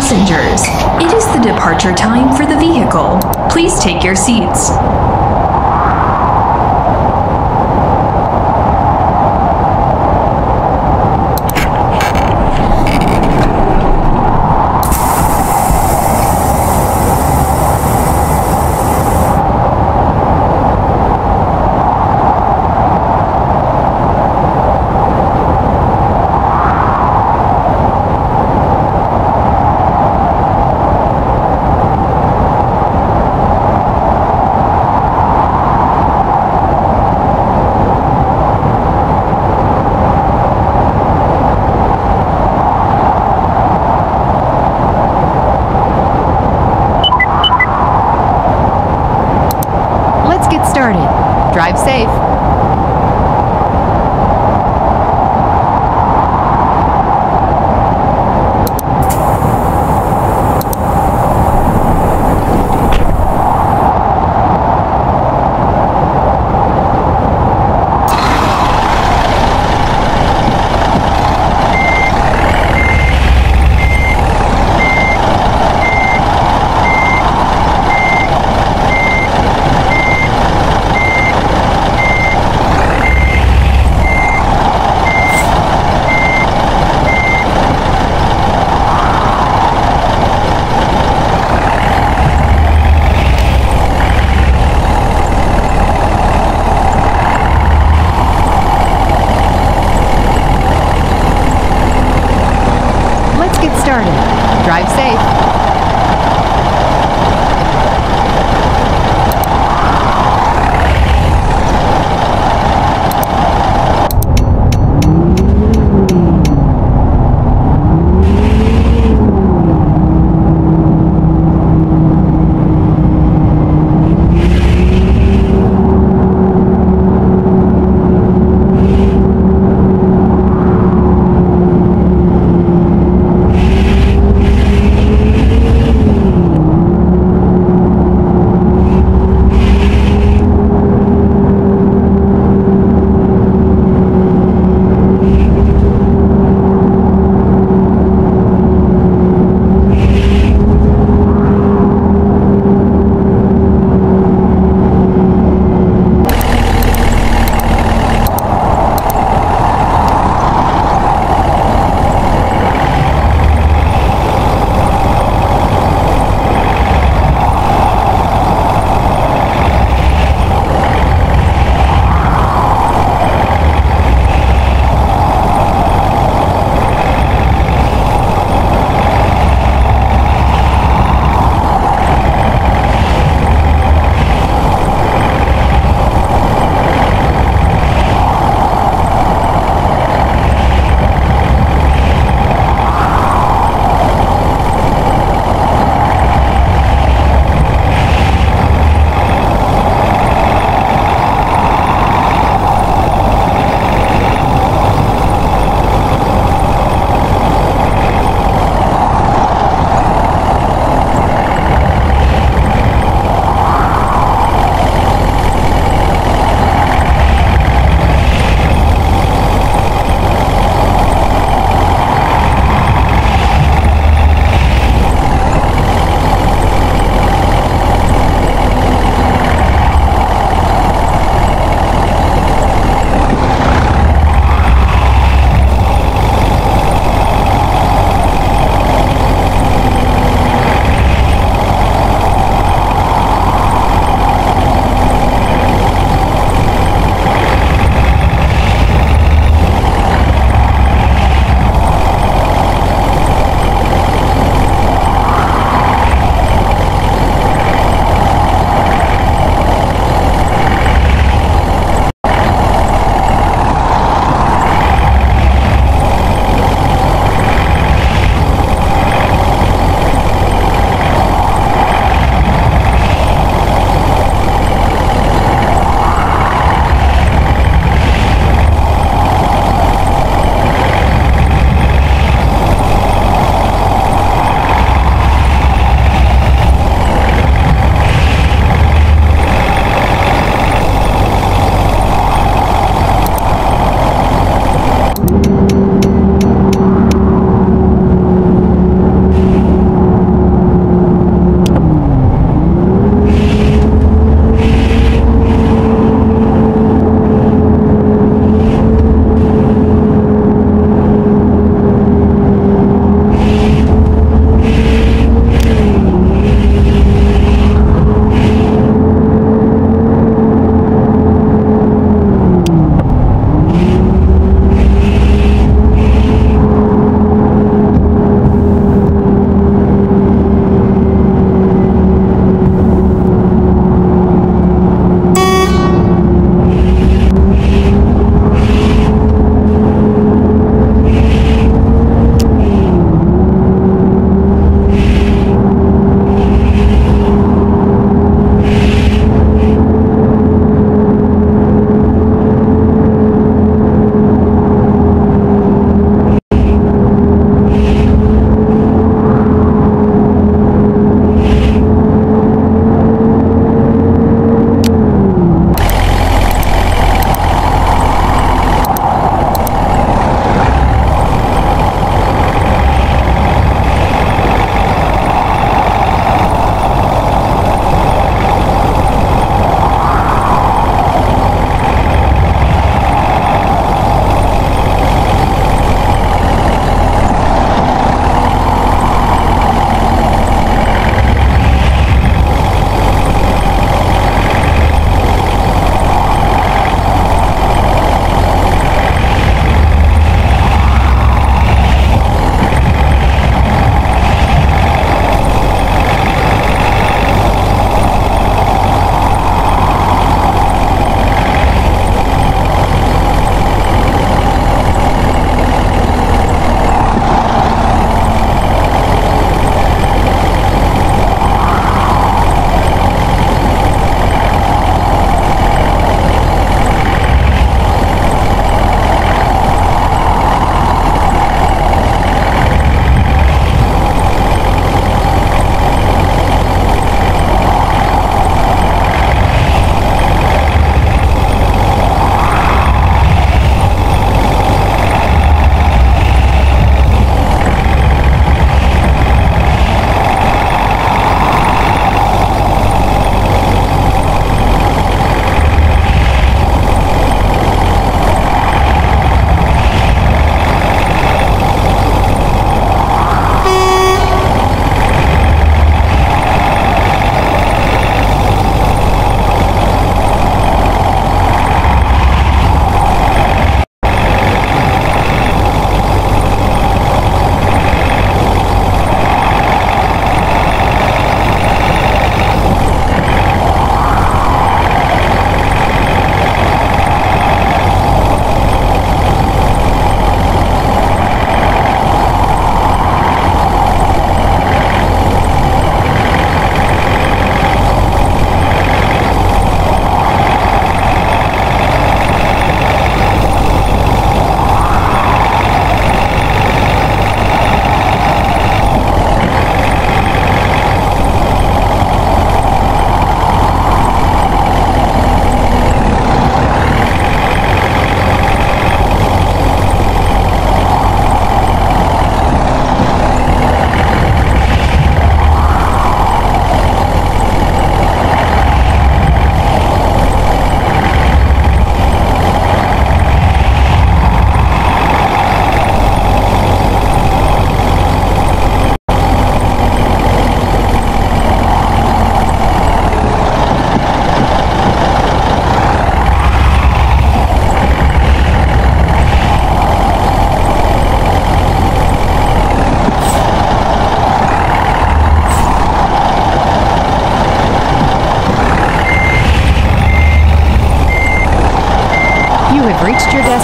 passengers, it is the departure time for the vehicle. Please take your seats.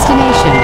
destination.